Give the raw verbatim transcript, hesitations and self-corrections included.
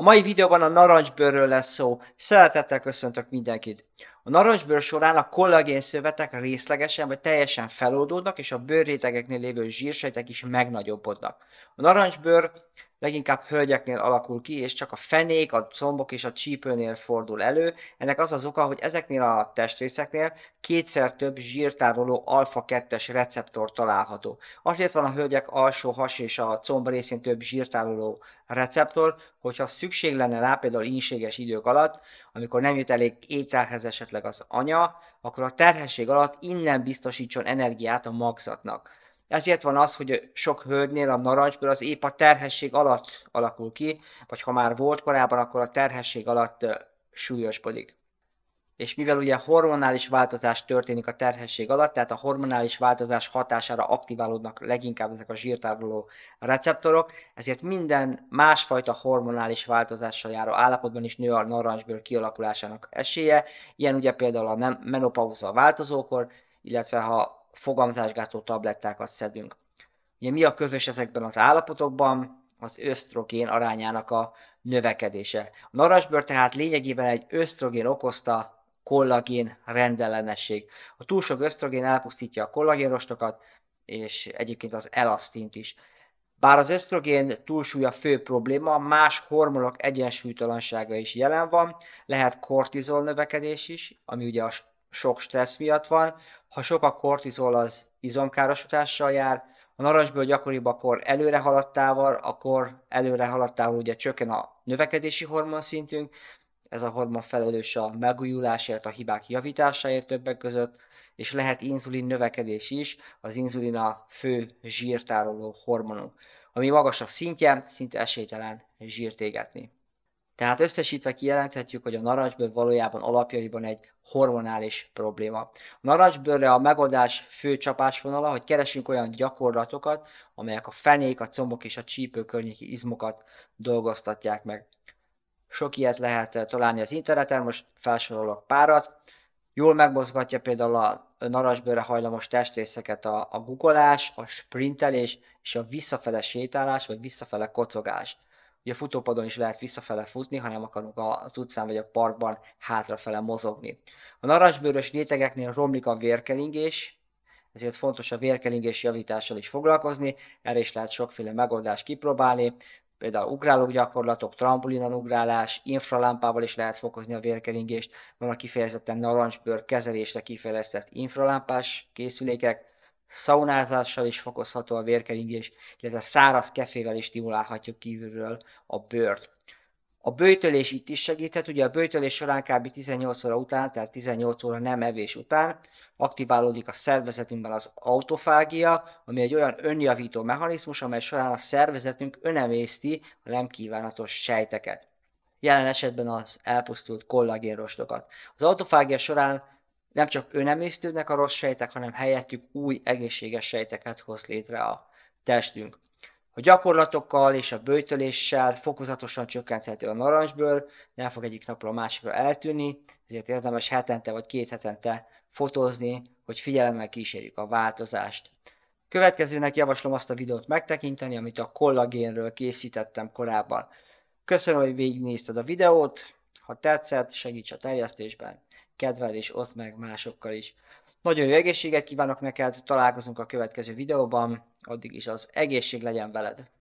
A mai videóban a narancsbőrről lesz szó. Szeretettel köszöntök mindenkit! A narancsbőr során a kollagén szövetek részlegesen vagy teljesen feloldódnak, és a bőrrétegeknél lévő zsírsejtek is megnagyobbodnak. A narancsbőr leginkább hölgyeknél alakul ki, és csak a fenék, a combok és a csípőnél fordul elő. Ennek az az oka, hogy ezeknél a testrészeknél kétszer több zsírtároló alfa kettes receptor található. Azért van a hölgyek alsó has és a comb részén több zsírtároló receptor, hogyha szükség lenne rá például ínséges idők alatt, amikor nem jut elég ételhez esetleg az anya, akkor a terhesség alatt innen biztosítson energiát a magzatnak. Ezért van az, hogy sok hölgynél a narancsbőr az épp a terhesség alatt alakul ki, vagy ha már volt korábban, akkor a terhesség alatt súlyosbodik. És mivel ugye hormonális változás történik a terhesség alatt, tehát a hormonális változás hatására aktiválódnak leginkább ezek a zsírtároló receptorok, ezért minden másfajta hormonális változással járó állapotban is nő a narancsbőr kialakulásának esélye, ilyen ugye például a menopauza változókor, illetve ha fogamzásgátló tablettákat szedünk. Ugye mi a közös ezekben az állapotokban? Az ösztrogén arányának a növekedése. A narancsbőr tehát lényegében egy ösztrogén okozta kollagén rendellenesség. A túl sok ösztrogén elpusztítja a kollagénrostokat, és egyébként az elasztint is. Bár az ösztrogén túlsúlya fő probléma, más hormonok egyensúlytalansága is jelen van, lehet kortizol növekedés is, ami ugye a sok stressz miatt van. Ha sok a kortizol, az izomkárosítással jár, a narancsbőr gyakoribb a kor előrehaladtával, a kor előrehaladtával ugye csökken a növekedési hormonszintünk, ez a hormon felelős a megújulásért, a hibák javításáért többek között, és lehet inzulin növekedés is, az inzulin a fő zsírtároló hormonunk, ami magasabb szintje, szinte esélytelen zsírt égetni. Tehát összesítve kijelenthetjük, hogy a narancsbőr valójában alapjaiban egy hormonális probléma. A narancsbőrre a megoldás fő csapásvonala, hogy keresünk olyan gyakorlatokat, amelyek a fenék, a combok és a csípő környéki izmokat dolgoztatják meg. Sok ilyet lehet találni az interneten, most felsorolok párat. Jól megmozgatja például a narancsbőrre hajlamos testrészeket a, a guggolás, a sprintelés és a visszafele sétálás vagy visszafele kocogás. Ugye a futópadon is lehet visszafele futni, ha nem akarunk az utcán vagy a parkban hátrafele mozogni. A narancsbőrös rétegeknél romlik a vérkeringés, ezért fontos a vérkeringés javítással is foglalkozni, erre is lehet sokféle megoldást kipróbálni, például ugrálók gyakorlatok, trampolinon ugrálás, infralámpával is lehet fokozni a vérkeringést, van a kifejezetten narancsbőr kezelésre kifejlesztett infralámpás készülékek, szaunázással is fokozható a vérkeringés, illetve száraz kefével is stimulálhatjuk kívülről a bőrt. A böjtölés itt is segíthet, ugye a böjtölés során kb. tizennyolc óra után, tehát tizennyolc óra nem evés után aktiválódik a szervezetünkben az autofágia, ami egy olyan önjavító mechanizmus, amely során a szervezetünk önemészti a nem kívánatos sejteket. Jelen esetben az elpusztult kollagénrostokat. Az autofágia során nem csak önemésztődnek a rossz sejtek, hanem helyettük új egészséges sejteket hoz létre a testünk. A gyakorlatokkal és a böjtöléssel fokozatosan csökkenthető a narancsbőr, nem fog egyik napról a másikra eltűnni, ezért érdemes hetente vagy két hetente fotózni, hogy figyelemmel kísérjük a változást. Következőnek javaslom azt a videót megtekinteni, amit a kollagénről készítettem korábban. Köszönöm, hogy végignézted a videót, ha tetszett, segíts a terjesztésben. Kedveld és oszd meg másokkal is. Nagyon jó egészséget kívánok neked, találkozunk a következő videóban, addig is az egészség legyen veled!